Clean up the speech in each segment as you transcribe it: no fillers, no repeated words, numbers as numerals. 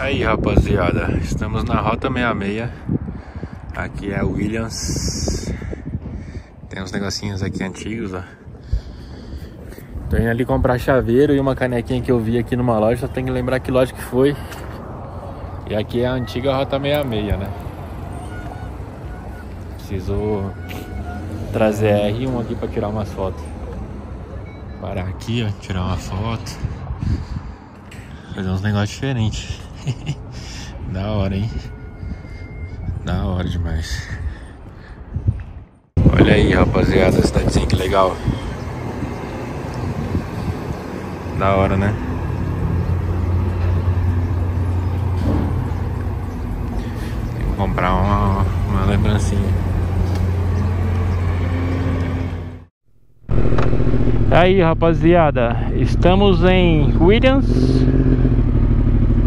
Aí, rapaziada, estamos na Rota 66. Aqui é a Williams. Tem uns negocinhos aqui antigos, ó. Tô indo ali comprar chaveiro e uma canequinha que eu vi aqui numa loja. Só tenho que lembrar que loja que foi. E aqui é a antiga Rota 66, né? Preciso trazer a R1 aqui pra tirar umas fotos. Parar aqui, ó, tirar uma foto. Fazer uns negócios diferentes. Da hora, hein? Da hora demais. Olha aí, rapaziada, a cidadezinha, que legal. Da hora, né? Tem que comprar uma lembrancinha. Aí, rapaziada, estamos em Williams.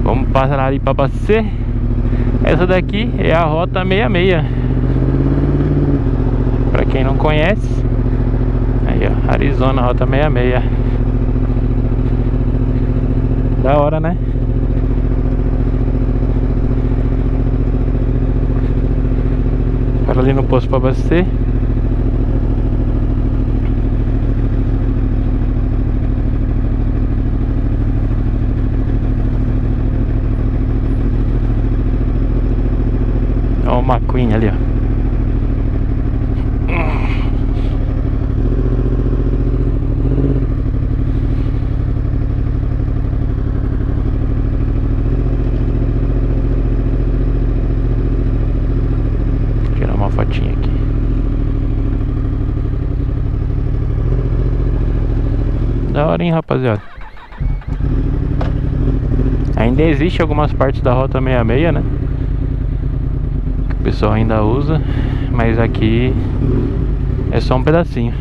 Vamos passar ali para Bacê. Essa daqui é a Rota 66. Para quem não conhece, aí ó, Arizona, Rota 66. Da hora, né? Para ali no posto para Bacê. Uma Queen ali, ó. Vou tirar uma fotinha aqui. Da hora, hein, rapaziada. Ainda existe algumas partes da Rota 66, né? O pessoal ainda usa, mas aqui é só um pedacinho.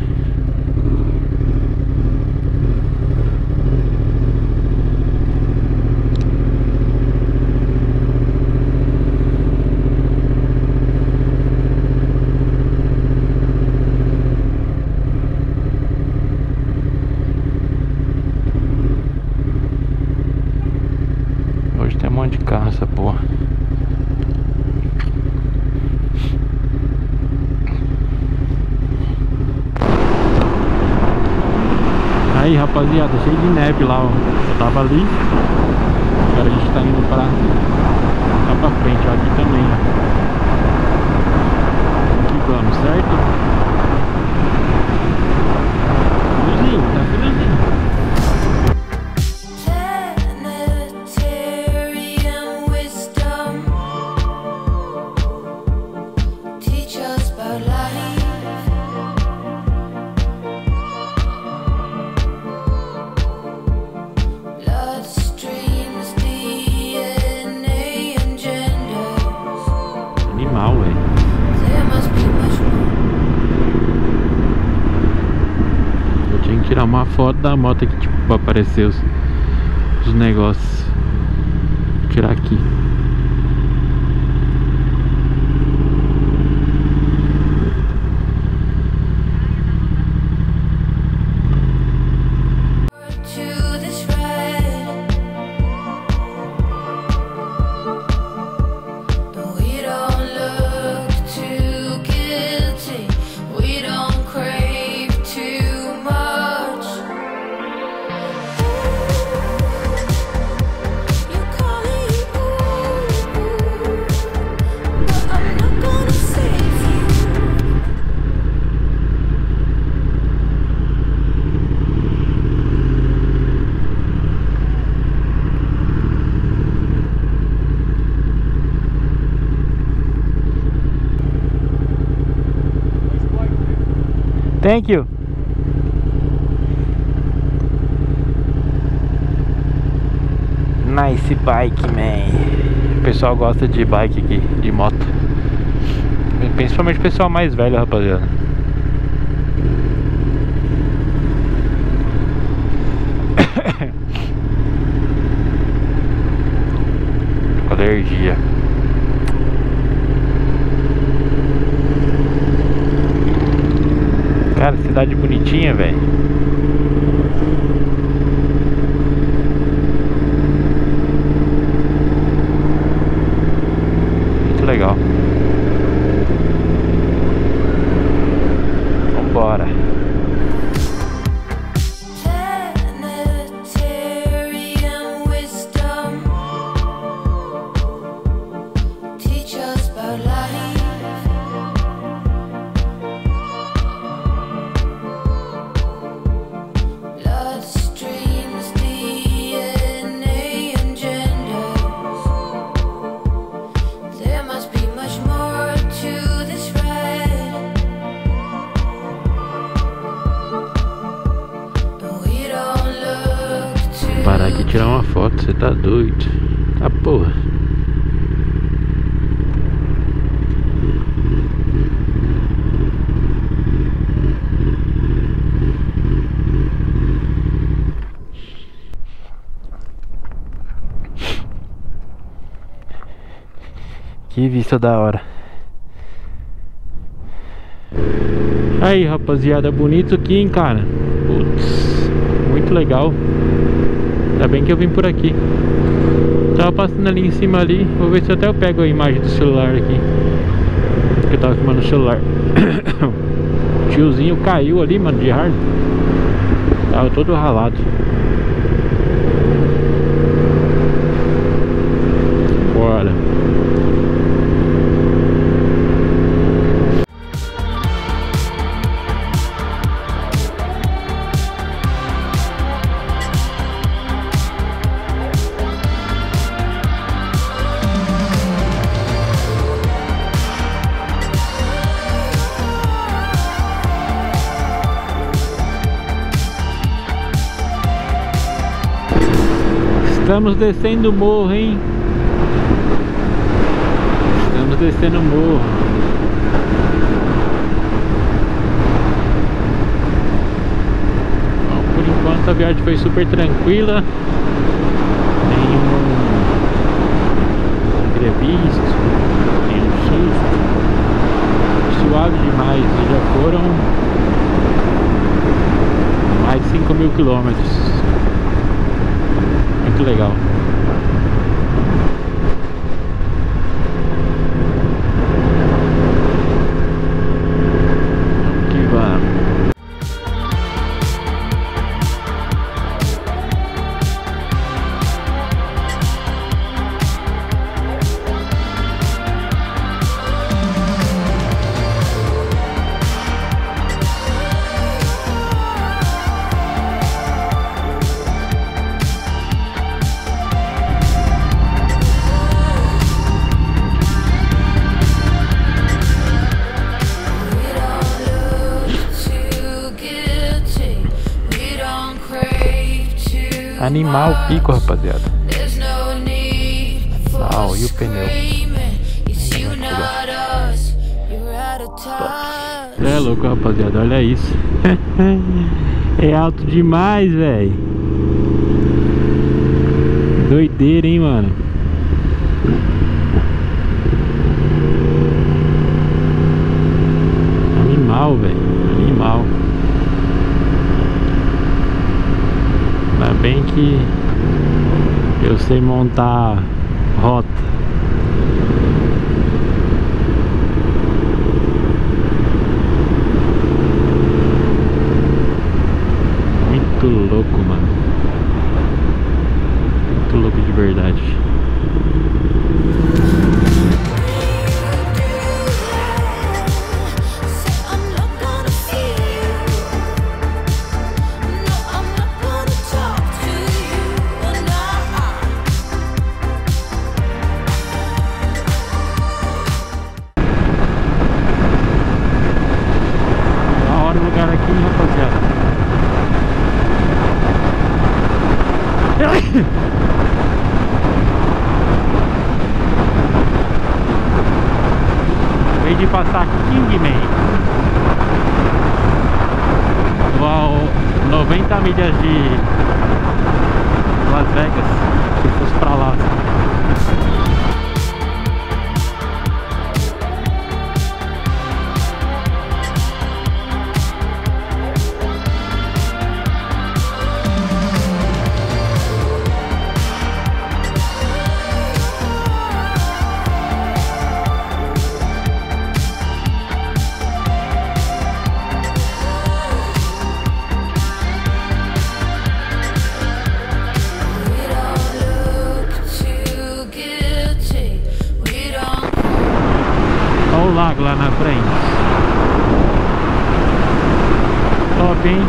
Hoje tem um monte de carro essa porra. Aí, rapaziada, cheio de neve lá, ó. Eu tava ali. Agora a gente tá indo pra cá pra frente, ó. Aqui também, ó. Aqui vamos, certo? Friozinho, tá friozinho. Tirar uma foto da moto aqui, tipo, pra aparecer os negócios. Vou tirar aqui. Thank you. Nice bike, man. O pessoal gosta de bike aqui, de moto. Principalmente o pessoal mais velho, rapaziada. energia. Cara, cidade bonitinha, velho. Muito legal. Vambora. Parar aqui e tirar uma foto, você tá doido. Tá porra. Que vista da hora. Aí, rapaziada, bonito aqui, hein, cara. Putz, muito legal. Ainda bem que eu vim por aqui. Tava passando ali em cima ali. Vou ver se até eu pego a imagem do celular aqui, porque eu tava filmando o celular. O tiozinho caiu ali, mano, de hard. Tava todo ralado. Bora. Estamos descendo o morro, hein? Estamos descendo o morro. Bom, por enquanto a viagem foi super tranquila. Nenhum imprevisto, nenhum susto. Suave demais. Já foram mais de 5.000 km. Muito legal. Que vamos. Animal pico, rapaziada. Uau, e o pneu? É louco, rapaziada, olha isso. É alto demais, velho. Doideira, hein, mano. Animal, velho. Animal. Bem que eu sei montar rota. Muito louco, mano. Muito louco de verdade. Acabei de passar Kingman. Uau, 90 milhas de Las Vegas. Se fosse pra lá. lá na frente. Top, hein?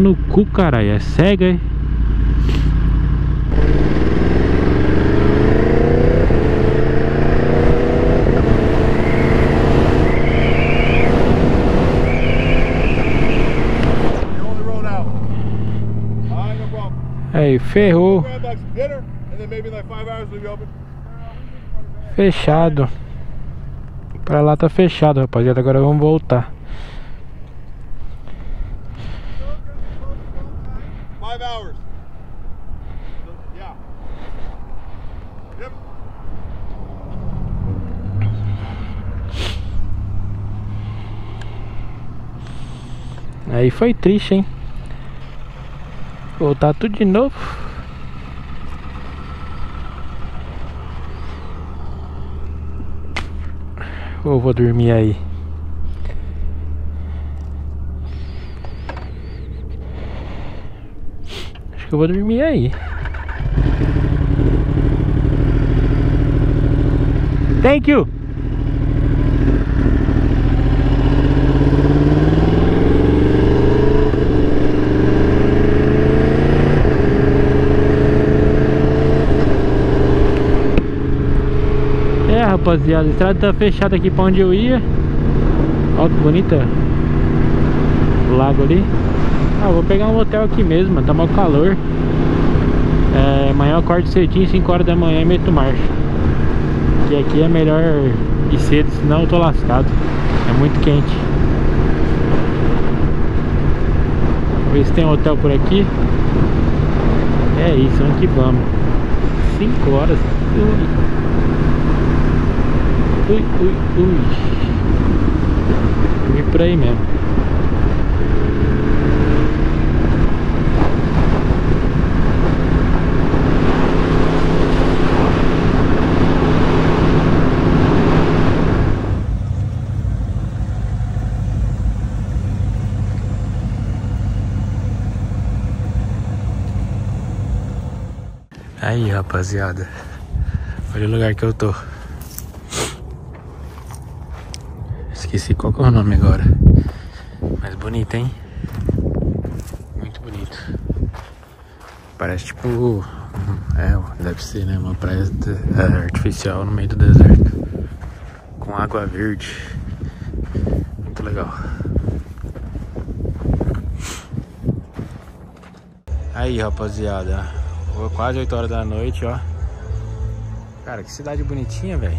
No cu, caralho, é cega, hein? Aí, ferrou. Fechado. Pra lá tá fechado, rapaziada. Agora vamos voltar. 5 hours. So, yeah. Yep. Aí foi triste, hein? Voltar tudo de novo. Ou vou dormir aí. Que eu vou dormir aí. Thank you. É, rapaziada, a estrada tá fechada aqui pra onde eu ia. Olha que bonita o lago ali. Ah, vou pegar um hotel aqui mesmo, tá mal calor. É, amanhã eu acordo cedinho, 5 horas da manhã e meto marcha. Que aqui é melhor ir cedo, senão eu tô lascado. É muito quente. Vamos ver se tem um hotel por aqui. É isso, vamos que vamos. 5 horas. Ui, ui, ui, ui. Vim por aí mesmo. Aí, rapaziada, olha o lugar que eu tô. Esqueci qual que é o nome agora. Mas bonito, hein? Muito bonito. Parece tipo... é, deve ser, né? Uma praia artificial no meio do deserto. Com água verde. Muito legal. Aí, rapaziada, quase 8 horas da noite, ó. Cara, que cidade bonitinha, velho.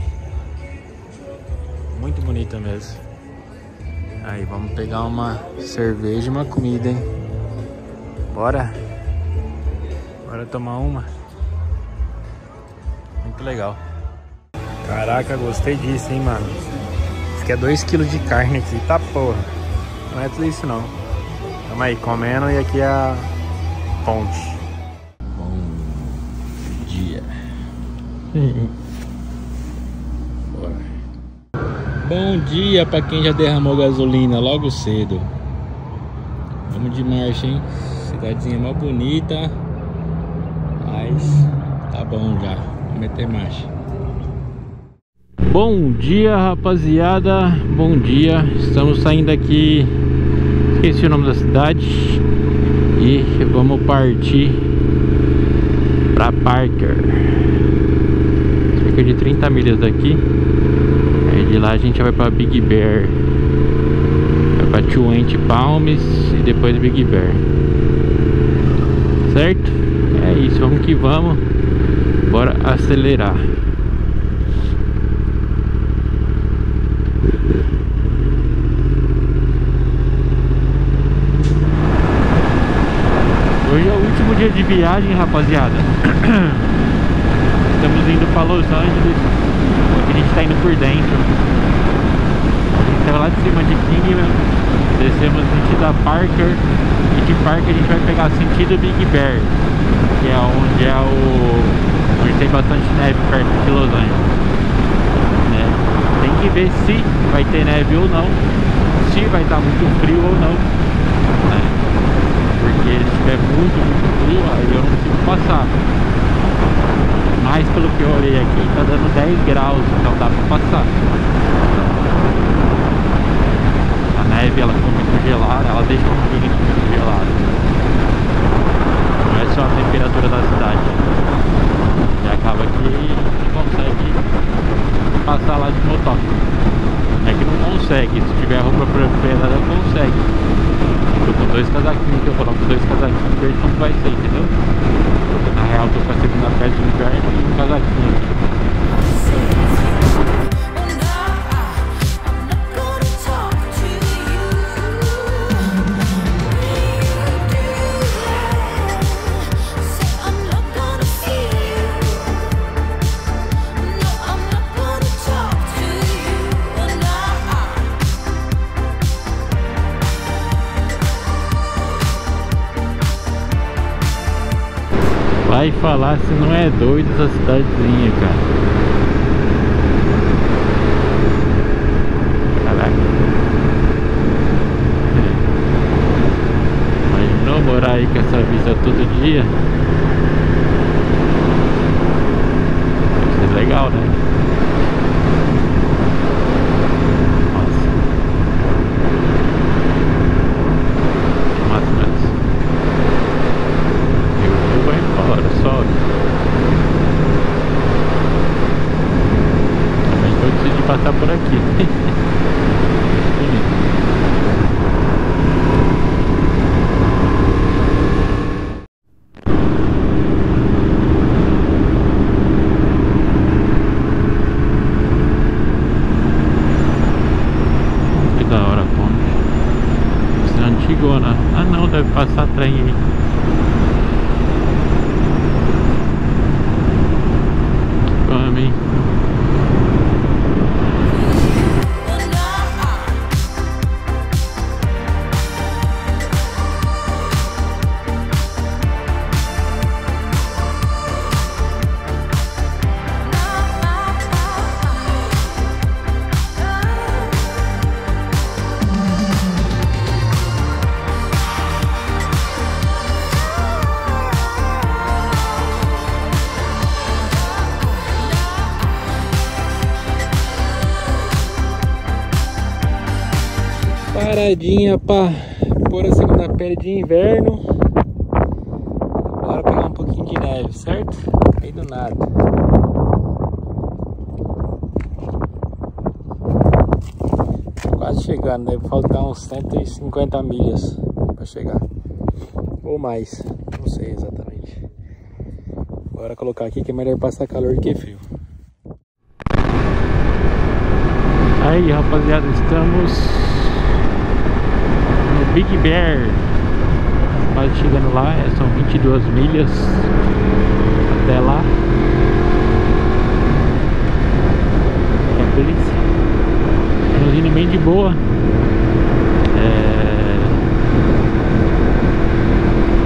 Muito bonita mesmo. Aí, vamos pegar uma cerveja e uma comida, hein. Bora. Bora tomar uma. Muito legal. Caraca, gostei disso, hein, mano. Isso aqui é 2 kg de carne aqui, tá porra. Não é tudo isso, não. Tamo aí, comendo, e aqui é a ponte. Bora. Bom dia pra quem já derramou gasolina logo cedo. Vamos de marcha, hein? Cidadezinha mó bonita. Mas tá bom já. Vamos meter marcha. Bom dia, rapaziada. Bom dia. Estamos saindo aqui. Esqueci o nome da cidade. E vamos partir pra Parker. De 30 milhas daqui. Aí de lá a gente vai pra Big Bear, vai pra Twentynine Palms e depois Big Bear. Certo? É isso, vamos que vamos. Bora acelerar. dia de viagem, rapaziada. Estamos indo para Los Angeles. A gente está indo por dentro. A gente estava lá de cima de Kingman, descemos sentido da Parker, e de Parker a gente vai pegar sentido Big Bear, que é onde é o... onde tem bastante neve perto de Los Angeles, né? Tem que ver se vai ter neve ou não, se vai estar muito frio ou não, né? Porque se estiver muito, muito frio, aí eu não consigo passar. Mas pelo que eu olhei aqui, tá dando 10 graus, então dá pra passar. A neve, ela ficou muito gelada, ela deixa um pouquinho muito gelado. Não é só a temperatura da cidade, e acaba que não consegue passar lá de motoca. É que não consegue, se tiver roupa pesada não consegue. Tô com dois casaquinhos, eu coloco dois casaquinhos verdes, não vai ser, entendeu? Na real, tô com a segunda peça de inverno e um casaquinho aqui. Vai falar se não é doido essa cidadezinha, cara. Caraca. Imaginou morar aí com essa vista todo dia? Deve ser legal, né? Passar por aqui. Que da hora a ponte. Isso é antigona. Ah não, deve passar trem aí. Vamos, hein? Paradinha para pôr a segunda pele de inverno. Bora pegar um pouquinho de neve, certo? Bem do nada. Quase chegando, deve faltar uns 150 milhas para chegar. Ou mais, não sei exatamente. Bora colocar aqui que é melhor passar calor que frio. Aí, rapaziada, estamos... Big Bear, quase chegando lá, são 22 milhas até lá. É delícia. Estamos indo bem de boa.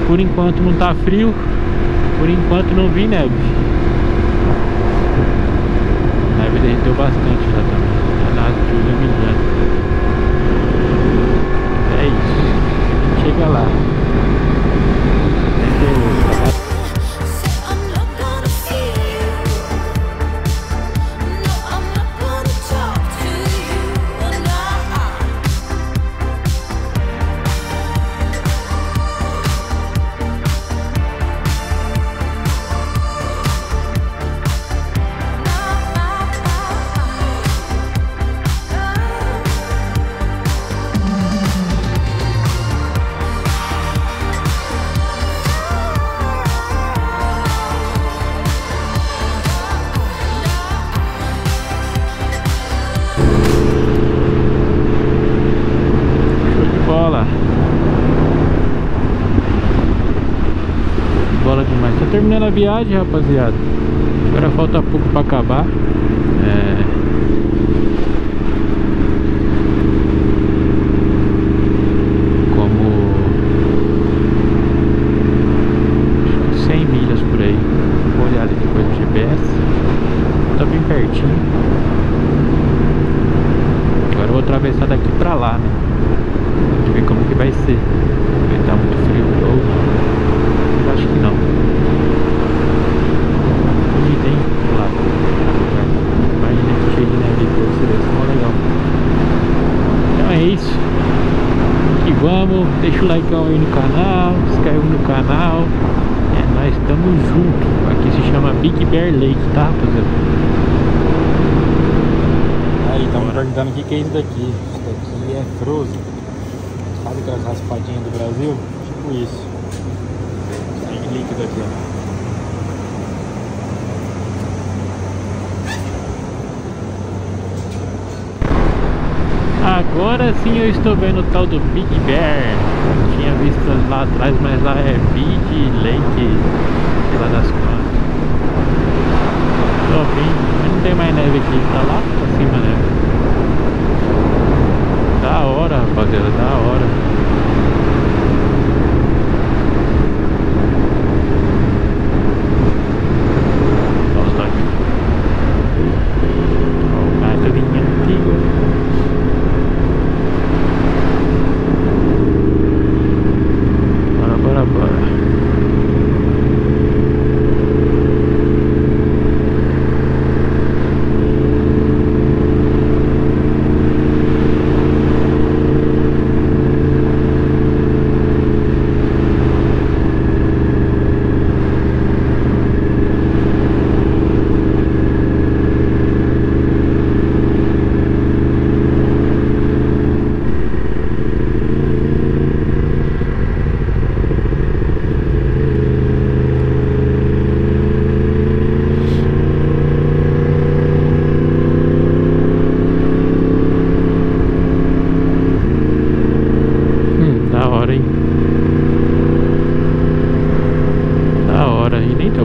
Por enquanto não tá frio, por enquanto não vi neve. A neve derreteu bastante já também. É nada de iluminante. Chega lá. viagem, rapaziada. Agora falta pouco pra acabar. Como 100 milhas por aí. Vou olhar ali depois do GPS. Tá bem pertinho. Agora eu vou atravessar daqui pra lá, né? Vamos ver como que vai ser. Vai estar muito frio hoje. Acho que não. Onde tem lá. Imagina que cheio de neve pra você ver. Isso é legal. Então é isso. Aqui vamos. Deixa o like aí no canal. Se inscreve no canal. É nóis, tamo junto. Aqui se chama Big Bear Lake, tá, rapaziada? Aí, tamo perguntando o que é isso daqui. Isso daqui é frozen. Sabe aquelas raspadinhas do Brasil? Tipo isso. Sai de líquido aqui, ó. Agora sim eu estou vendo o tal do Big Bear. Eu tinha visto lá atrás, mas lá é Big Lake, sei lá das quantas. Tô vindo, mas não tem mais neve aqui, tá lá pra cima, né? Da hora, rapaziada, da hora. Olha os toques. Olha o galinha antigo. Bora, bora, bora.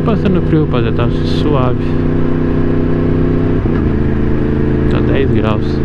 Passando frio, rapaziada, tá suave. Tá 10 graus.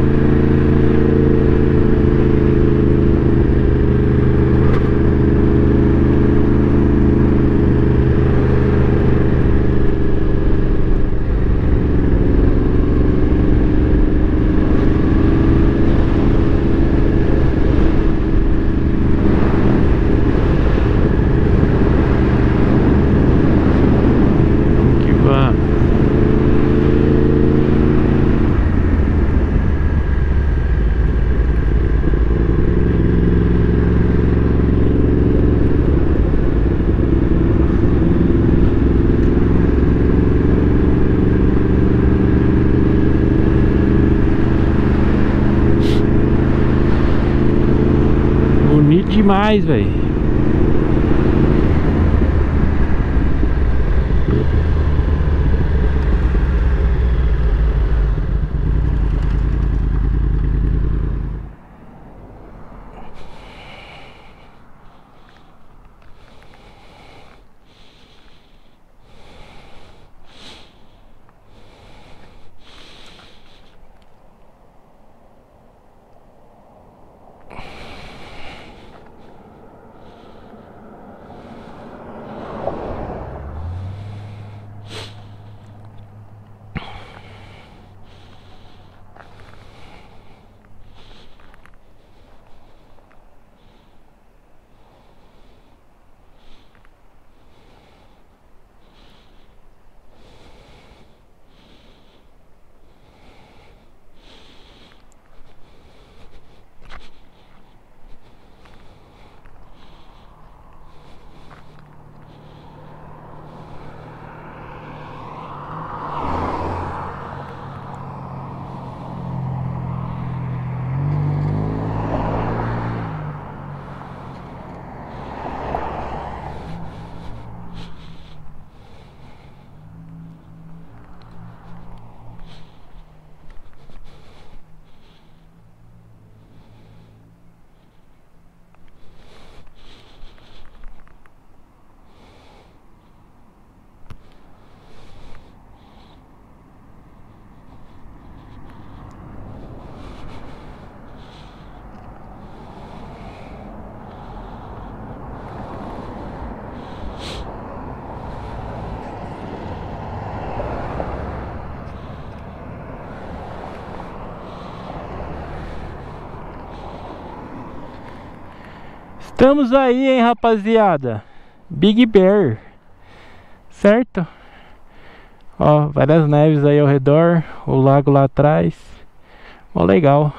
Demais, velho. Estamos aí, hein, rapaziada. Big Bear, certo? Ó, várias neves aí ao redor, o lago lá atrás. Ó, legal.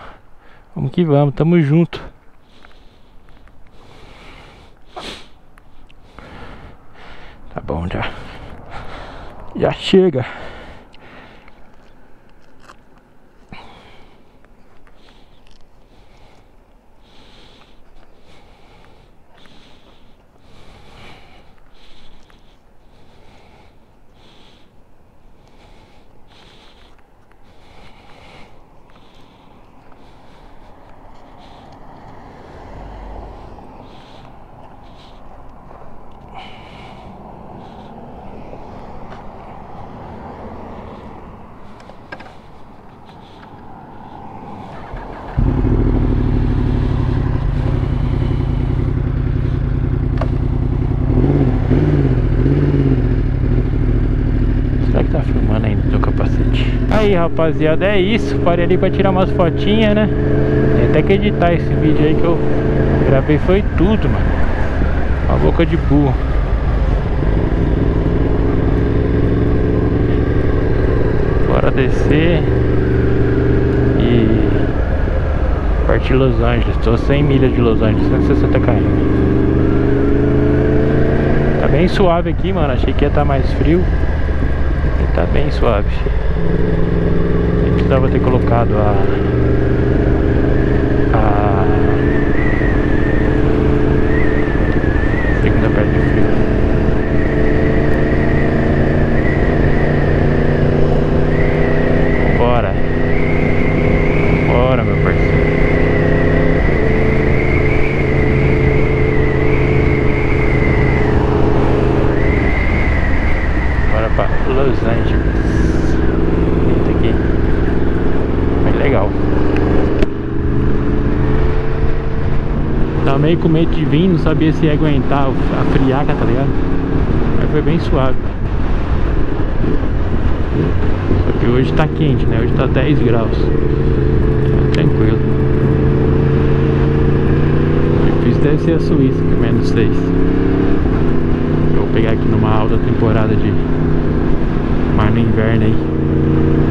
Vamos que vamos, tamo junto. Tá bom, já. Já chega. Aí, rapaziada, é isso. Parei ali pra tirar umas fotinhas, né? Tem até que editar esse vídeo aí que eu gravei. Foi tudo, mano. Uma boca de burro. Bora descer e partir Los Angeles. Tô 100 milhas de Los Angeles, 160 km. Tá bem suave aqui, mano. Achei que ia estar mais frio. Tá bem suave. Eu precisava ter colocado a segunda perna de frio. Bora, bora, meu parceiro. Los Angeles. Eita, aqui. Bem legal. Tava meio com medo de vir, não sabia se ia aguentar a friaca, tá ligado? Mas foi bem suave. Só que hoje tá quente, né? Hoje tá 10 graus. Tranquilo. Difícil deve ser a Suíça, que é menos 6. Eu vou pegar aqui numa alta temporada de... Mas no inverno aí.